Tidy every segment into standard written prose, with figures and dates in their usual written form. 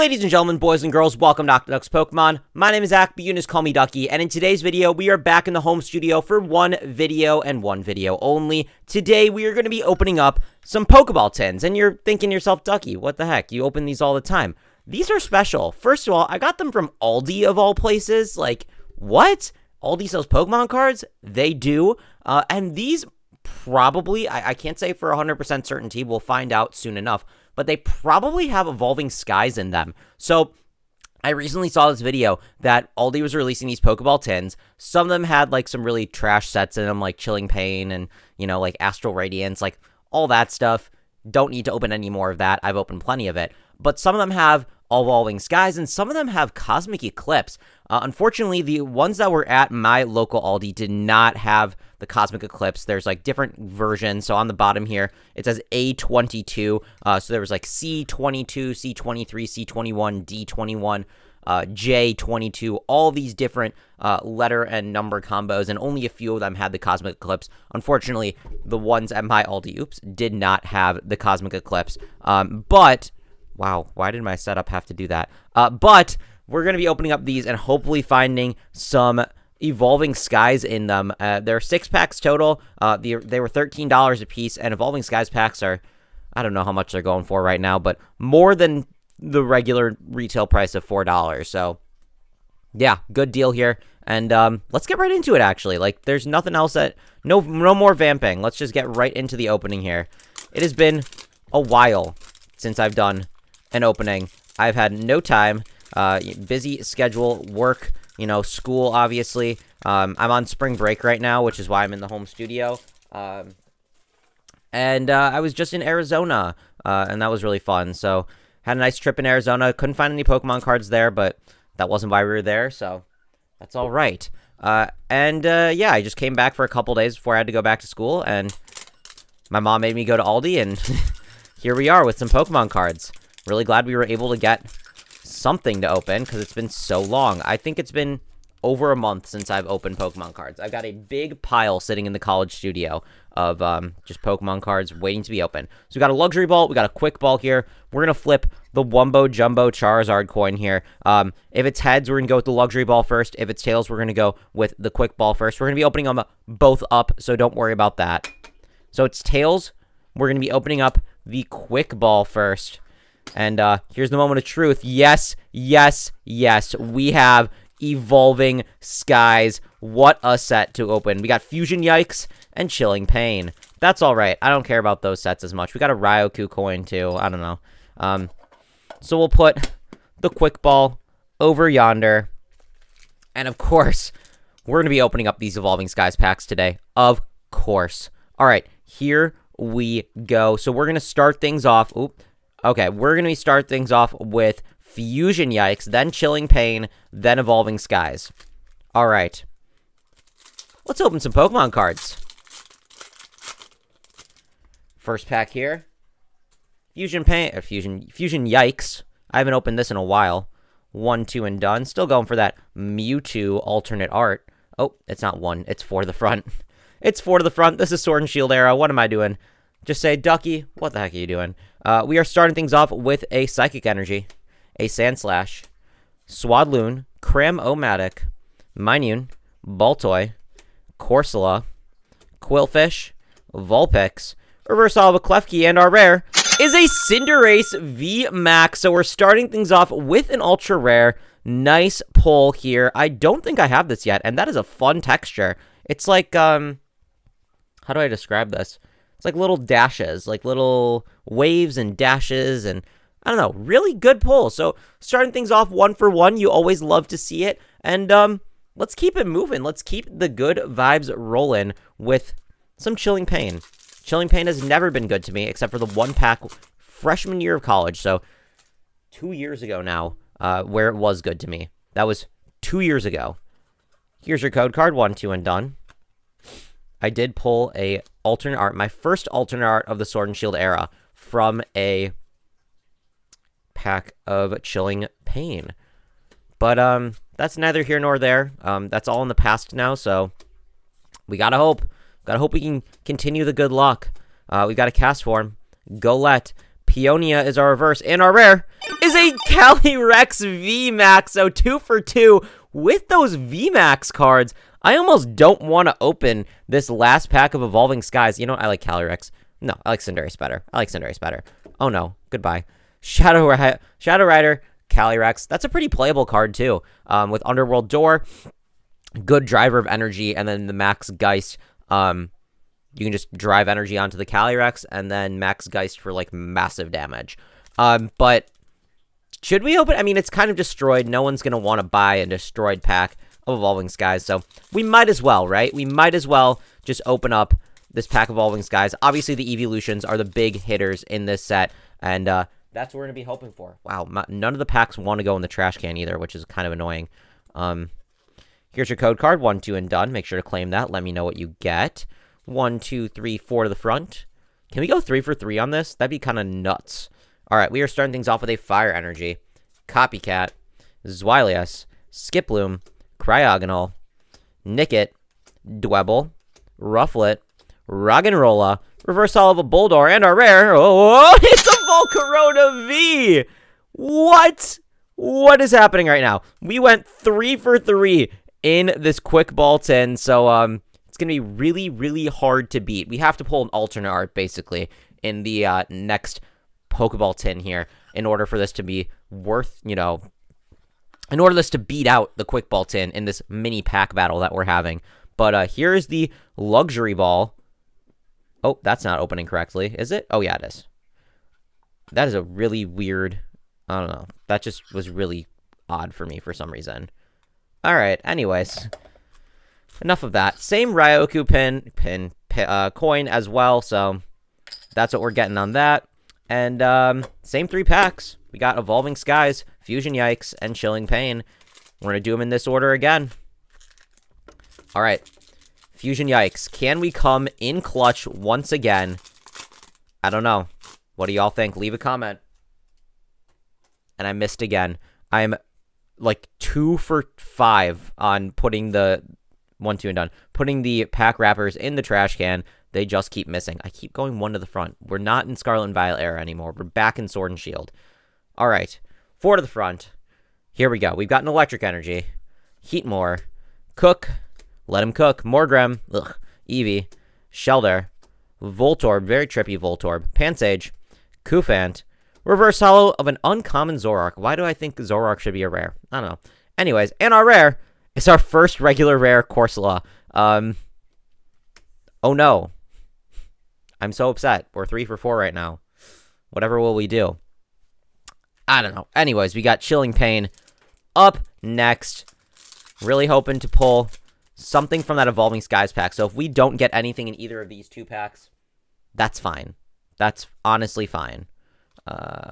Ladies and gentlemen, boys and girls, welcome to Octoduck's Pokemon. My name is Zach, but you just call me Ducky, and in today's video, we are back in the home studio for one video and one video only. Today, we are going to be opening up some Pokeball tins, and you're thinking to yourself, Ducky, what the heck? You open these all the time. These are special. First of all, I got them from Aldi, of all places. Like, what? Aldi sells Pokemon cards? They do. And these probably, I can't say for 100% certainty, we'll find out soon enough, but they probably have Evolving Skies in them. So I recently saw this video that Aldi was releasing these Pokeball tins. Some of them had like some really trash sets in them, like Chilling Pain and, you know, like Astral Radiance, like all that stuff. Don't need to open any more of that. I've opened plenty of it. But some of them have Evolving Skies, and some of them have Cosmic Eclipse. Unfortunately, the ones that were at my local Aldi did not have the Cosmic Eclipse. There's like different versions. So on the bottom here, it says A22. So there was like C22, C23, C21, D21, J22, all these different letter and number combos, and only a few of them had the Cosmic Eclipse. Unfortunately, the ones at my Aldi, oops, did not have the Cosmic Eclipse. But wow, why did my setup have to do that? But we're going to be opening up these and hopefully finding some Evolving Skies in them. There are 6 packs total. They were $13 a piece, and Evolving Skies packs are, I don't know how much they're going for right now, but more than the regular retail price of $4. So, yeah, good deal here. And let's get right into it, actually. Like, there's nothing else that, no more vamping. Let's just get right into the opening here. It has been a while since I've done an opening. I've had no time, busy schedule, work, you know, school, obviously. I'm on spring break right now, which is why I'm in the home studio. And I was just in Arizona, and that was really fun. So, had a nice trip in Arizona. Couldn't find any Pokemon cards there, but that wasn't why we were there, so that's all right. Yeah, I just came back for a couple days before I had to go back to school, and my mom made me go to Aldi, and here we are with some Pokemon cards. Really glad we were able to get something to open, because it's been so long. I think it's been over a month since I've opened Pokemon cards. I've got a big pile sitting in the college studio of just Pokemon cards waiting to be opened. So we got a Luxury Ball, we got a Quick Ball here. We're going to flip the Wumbo Jumbo Charizard coin here. If it's heads, we're going to go with the Luxury Ball first. If it's tails, we're going to go with the Quick Ball first. We're going to be opening them both up, so don't worry about that. So it's tails. We're going to be opening up the Quick Ball first. And here's the moment of truth. Yes, yes, yes. We have Evolving Skies. What a set to open. We got Fusion Yikes and Chilling Pain. That's all right. I don't care about those sets as much. We got a Ryoku coin, too. I don't know. So we'll put the Quick Ball over yonder. And, of course, we're going to be opening up these Evolving Skies packs today. Of course. All right. Here we go. So we're going to start things off. Oop. Okay, we're going to start things off with Fusion Yikes, then Chilling Pain, then Evolving Skies. All right. Let's open some Pokemon cards. First pack here. Fusion Pain, or Fusion Yikes. I haven't opened this in a while. 1, 2, and done. Still going for that Mewtwo alternate art. Oh, it's not one. It's 4 to the front. It's 4 to the front. This is Sword and Shield era. What am I doing? Just say, Ducky, what the heck are you doing? We are starting things off with a Psychic Energy, a Sandslash, Swadloon, Cram-O-Matic, Minun, Baltoy, Corsola, Quillfish, Vulpix, Reverse Hollow Klefki, and our rare is a Cinderace V Max. So we're starting things off with an ultra rare. Nice pull here. I don't think I have this yet, and that is a fun texture. It's like, how do I describe this? It's like little dashes, like little waves and dashes, and I don't know, really good pull. So starting things off 1 for 1, you always love to see it. And let's keep it moving. Let's keep the good vibes rolling with some Chilling Pain. Chilling Pain has never been good to me except for the 1-pack freshman year of college. So 2 years ago now, where it was good to me. That was 2 years ago. Here's your code card, 1, 2, and done. I did pull a alternate art, my first alternate art of the Sword and Shield era, from a pack of Chilling Pain. But that's neither here nor there. That's all in the past now, so we gotta hope. Gotta hope we can continue the good luck. We got a Cast Form, Golett, Peonia is our reverse, and our rare is a Calyrex V Max, so 2 for 2 with those V Max cards. I almost don't want to open this last pack of Evolving Skies. You know what? I like Calyrex. No, I like Cinderace better. I like Cinderace better. Oh no, goodbye. Shadow Rider, Calyrex. That's a pretty playable card too. With Underworld Door, good driver of energy, and then the Max Geist. You can just drive energy onto the Calyrex, and then Max Geist for like massive damage. But should we open? I mean, it's kind of destroyed. No one's gonna want to buy a destroyed pack of Evolving Skies, so we might as well, right? We might as well just open up this pack of Evolving Skies. Obviously, the Eeveelutions are the big hitters in this set, and that's what we're gonna be hoping for. Wow, none of the packs want to go in the trash can either, which is kind of annoying. Here's your code card, 1, 2, and done. Make sure to claim that. Let me know what you get. 1, 2, 3, 4 to the front. Can we go 3 for 3 on this? That'd be kind of nuts. All right, we are starting things off with a Fire Energy, Copycat, Zweilious, Skiploom, Cryogonal, Nickit, Dwebble, Rufflet, Roggenrola, Reverse Hollow of a Bulldor, and our rare. Oh, it's a Volcarona V! What? What is happening right now? We went 3 for 3 in this Quick Ball 10, so it's going to be really, really hard to beat. We have to pull an alternate art, basically, in the next Pokeball 10 here in order for this to be worth, you know, in order for this to beat out the Quick Ball 10 in this mini pack battle that we're having. But here is the Luxury Ball. Oh, that's not opening correctly, is it? Oh, yeah, it is. That is a really weird, I don't know. That just was really odd for me for some reason. All right, anyways, enough of that. Same Ryoku coin as well, so that's what we're getting on that. And same 3 packs. We got Evolving Skies, Fusion Yikes, and Chilling Pain. We're going to do them in this order again. All right. Fusion Yikes. Can we come in clutch once again? I don't know. What do y'all think? Leave a comment. And I missed again. I'm like 2 for 5 on putting the 1, 2, and done. Putting the pack wrappers in the trash can. They just keep missing. I keep going 1 to the front. We're not in Scarlet and Violet era anymore. We're back in Sword and Shield. All right. 4 to the front. Here we go. We've got an Electric Energy. Heatmore. Cook. Let him cook. Morgrem. Ugh. Eevee. Shellder. Voltorb. Very trippy Voltorb. Pansage. Koofant. Reverse Hollow of an uncommon Zorark. Why do I think Zorark should be a rare? I don't know. Anyways, and our rare is our first regular rare Corsola. Oh no. I'm so upset. We're 3 for 4 right now. Whatever will we do? I don't know. Anyways, we got Chilling Pain up next. Really hoping to pull something from that Evolving Skies pack. So if we don't get anything in either of these 2 packs, that's fine. That's honestly fine.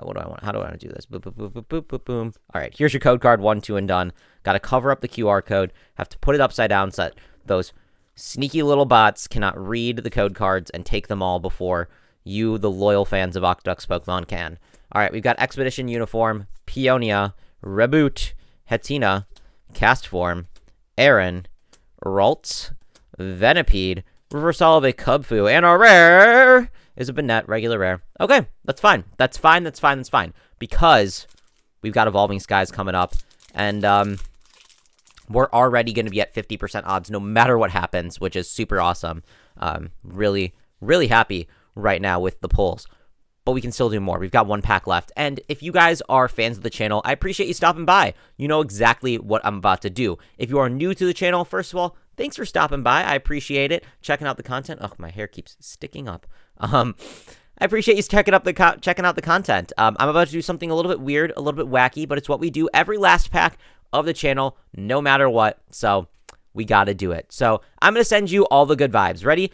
What do I want? How do I want to do this? Boop, boop, boop, boop, boop, boop, boom. All right, here's your code card. 1, 2, and done. Got to cover up the QR code. Have to put it upside down so that those sneaky little bots cannot read the code cards and take them all before you, the loyal fans of Octoduck's Pokemon, can. All right, we've got Expedition Uniform, Peonia, Reboot, Hatina, Cast Form, Aaron, Ralts, Venipede, Reverse Hollow of a Cubfu, and our rare is a Banette, regular rare. Okay, that's fine. That's fine, that's fine, that's fine. Because we've got Evolving Skies coming up, and, we're already going to be at 50% odds no matter what happens, which is super awesome. Really, really happy right now with the polls. But we can still do more. We've got 1 pack left. And if you guys are fans of the channel, I appreciate you stopping by. You know exactly what I'm about to do. If you are new to the channel, first of all, thanks for stopping by. I appreciate it. Checking out the content. Oh, my hair keeps sticking up. I appreciate you checking out the content. I'm about to do something a little bit weird, a little bit wacky, but it's what we do every last pack of the channel, no matter what, so we gotta do it. So I'm gonna send you all the good vibes. Ready?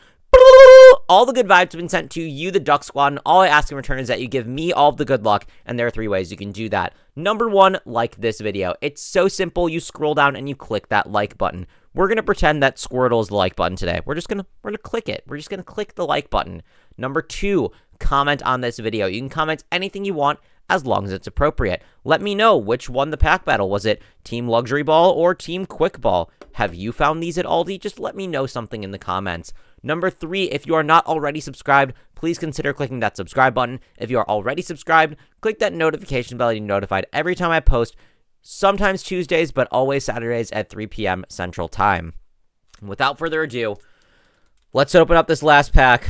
All the good vibes have been sent to you, the Duck Squad, and all I ask in return is that you give me all of the good luck, and there are 3 ways you can do that. Number 1, like this video. It's so simple. You scroll down and you click that like button. We're gonna pretend that Squirtle is the like button today. We're gonna click it. We're just gonna click the like button. Number 2, comment on this video. You can comment anything you want, as long as it's appropriate. Let me know which won the pack battle. Was it Team Luxury Ball or Team Quick Ball? Have you found these at Aldi? Just let me know something in the comments. Number 3, if you are not already subscribed, please consider clicking that subscribe button. If you are already subscribed, click that notification bell to be notified every time I post, sometimes Tuesdays, but always Saturdays at 3 p.m. Central Time. Without further ado, let's open up this last pack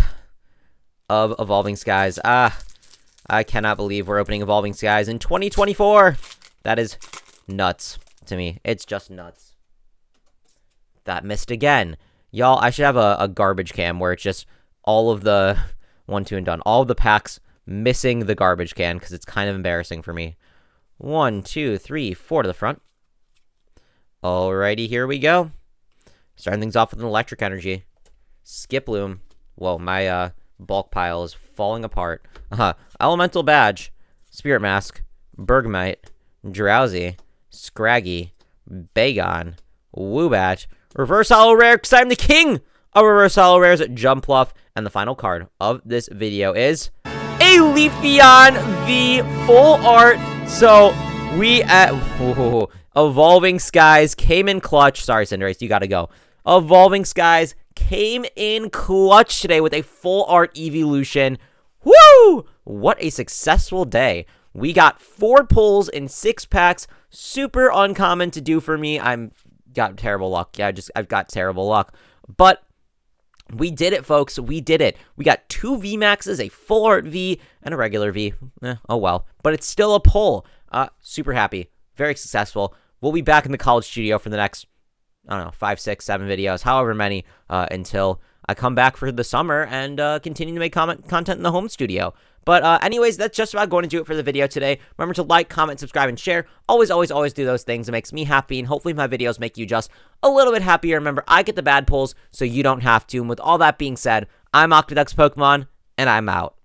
of Evolving Skies. I cannot believe we're opening Evolving Skies in 2024. That is nuts to me. It's just nuts. That missed again. Y'all, I should have a garbage cam where it's just all of the one, two, and done. All of the packs missing the garbage can, because it's kind of embarrassing for me. 1, 2, 3, 4 to the front. Alrighty, here we go. Starting things off with an electric energy. Skiploom. Whoa, my bulk pile is falling apart. Elemental Badge. Spirit Mask. Bergmite. Drowsy. Scraggy. Bagon. Woobat. Reverse Holo Rare, because I'm the king of Reverse Holo Rares. Jumpluff. And the final card of this video is a Leafeon V Full Art. So, we at Evolving Skies came in clutch. Sorry, Cinderace, you gotta go. Evolving Skies came in clutch today with a full art evolution. Woo! What a successful day. We got 4 pulls in 6 packs. Super uncommon to do for me. I've got terrible luck. Yeah, I've got terrible luck. But we did it, folks. We did it. We got 2 V Maxes, a full art V, and a regular V. Oh well. But it's still a pull. Super happy. Very successful. We'll be back in the college studio for the next, I don't know, 5, 6, 7 videos, however many, until I come back for the summer and continue to make content in the home studio. But anyways, that's just about going to do it for the video today. Remember to like, comment, subscribe, and share. Always, always, always do those things. It makes me happy, and hopefully my videos make you just a little bit happier. Remember, I get the bad pulls, so you don't have to. And with all that being said, I'm Octoduck's Pokemon, and I'm out.